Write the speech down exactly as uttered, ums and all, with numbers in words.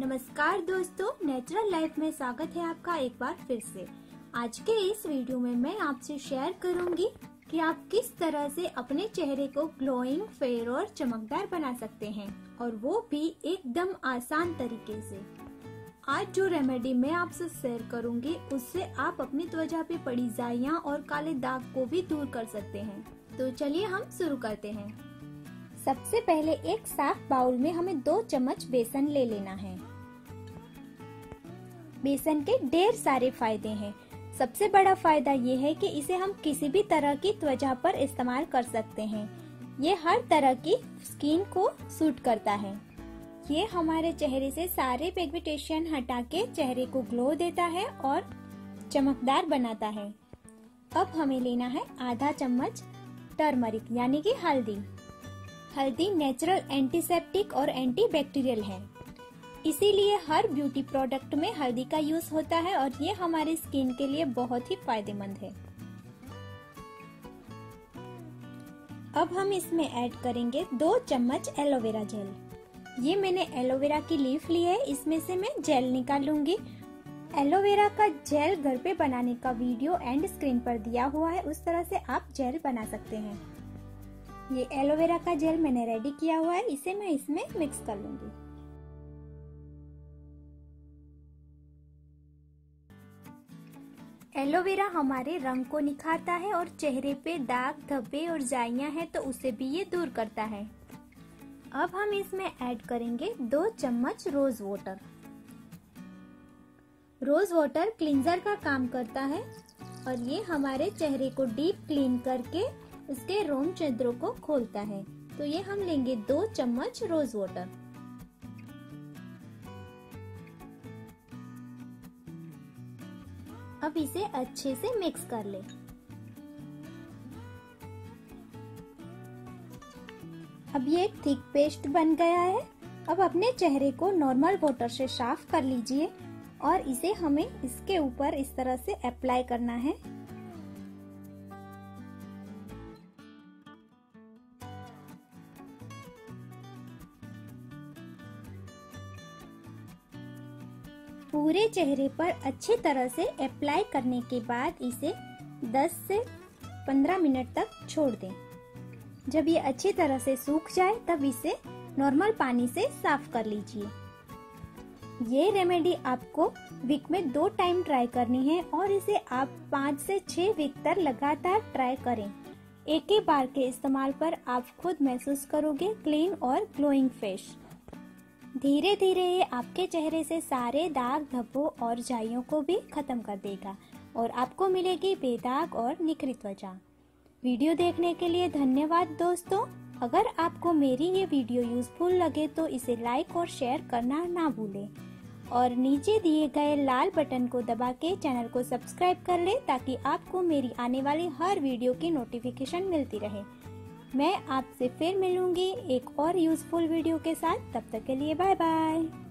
नमस्कार दोस्तों, natural life में स्वागत है आपका एक बार फिर से। आज के इस वीडियो में मैं आपसे शेयर करूंगी कि आप किस तरह से अपने चेहरे को ग्लोइंग, फेयर और चमकदार बना सकते हैं, और वो भी एकदम आसान तरीके से। आज जो रेमेडी मैं आपसे शेयर करूंगी उससे आप अपनी त्वचा पे पड़ी जाइयां और काले दाग को भी दूर कर सकते हैं। तो चलिए हम शुरू करते हैं। सबसे पहले एक साफ बाउल में हमें दो चम्मच बेसन ले लेना है। बेसन के ढेर सारे फायदे हैं। सबसे बड़ा फायदा ये है कि इसे हम किसी भी तरह की त्वचा पर इस्तेमाल कर सकते हैं। ये हर तरह की स्किन को सूट करता है। ये हमारे चेहरे से सारे पिगमेंटेशन हटा के चेहरे को ग्लो देता है और चमकदार बनाता है। अब हमें लेना है आधा चम्मच टर्मरिक यानी कि हल्दी। हल्दी नेचुरल एंटीसेप्टिक और एंटीबैक्टीरियल है, इसीलिए हर ब्यूटी प्रोडक्ट में हल्दी का यूज होता है और ये हमारी स्किन के लिए बहुत ही फायदेमंद है। अब हम इसमें ऐड करेंगे दो चम्मच एलोवेरा जेल। ये मैंने एलोवेरा की लीफ ली है, इसमें से मैं जेल निकालूंगी। एलोवेरा का जेल घर पे बनाने का वीडियो एंड स्क्रीन पर दिया हुआ है, उस तरह से आप जेल बना सकते हैं। ये एलोवेरा का जेल मैंने रेडी किया हुआ है, इसे मैं इसमें मिक्स कर लूंगी। एलोवेरा हमारे रंग को निखारता है और चेहरे पे दाग, धब्बे और जाइयां हैं तो उसे भी ये दूर करता है। अब हम इसमें ऐड करेंगे दो चम्मच rose water. Rose water cleanser का काम करता है और ये हमारे चेहरे को डीप क्लीन करके उसके रोम छिद्रों को खोलता है। तो ये हम लेंगे दो चम्मच रोज वाटर। अब इसे अच्छे से मिक्स कर ले। अब ये एक थिक पेस्ट बन गया है। अब अपने चेहरे को नॉर्मल वाटर से साफ कर लीजिए और इसे हमें इसके ऊपर इस तरह से अप्लाई करना है। पूरे चेहरे पर अच्छी तरह से अप्लाई करने के बाद इसे दस से पंद्रह मिनट तक छोड़ दें। जब ये अच्छी तरह से सूख जाए तब इसे नॉर्मल पानी से साफ कर लीजिए। ये रेमेडी आपको वीक में दो टाइम ट्राई करनी है और इसे आप पाँच से छह वीक तक लगातार ट्राई करें। एक ही बार के इस्तेमाल पर आप खुद महसूस करोगे क्लीन और ग्लोइंग फेस। धीरे धीरे ये आपके चेहरे से सारे दाग, धब्बों और जाइयों को भी खत्म कर देगा और आपको मिलेगी बेदाग और निखरी त्वचा। वीडियो देखने के लिए धन्यवाद दोस्तों। अगर आपको मेरी ये वीडियो यूजफुल लगे तो इसे लाइक और शेयर करना ना भूलें और नीचे दिए गए लाल बटन को दबा के चैनल को सब्सक्राइब कर लें ताकि आपको मेरी आने वाली हर वीडियो की नोटिफिकेशन मिलती रहे। मैं आपसे फिर मिलूंगी एक और यूजफुल वीडियो के साथ। तब तक के लिए बाय बाय।